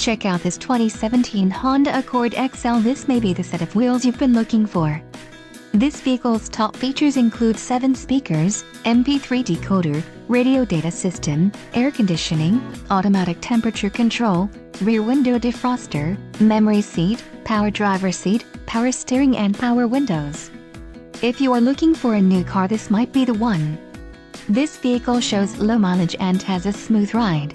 Check out this 2017 Honda Accord XL. This may be the set of wheels you've been looking for. This vehicle's top features include 7 speakers, MP3 decoder, radio data system, air conditioning, automatic temperature control, rear window defroster, memory seat, power driver seat, power steering and power windows. If you are looking for a new car, this might be the one. This vehicle shows low mileage and has a smooth ride.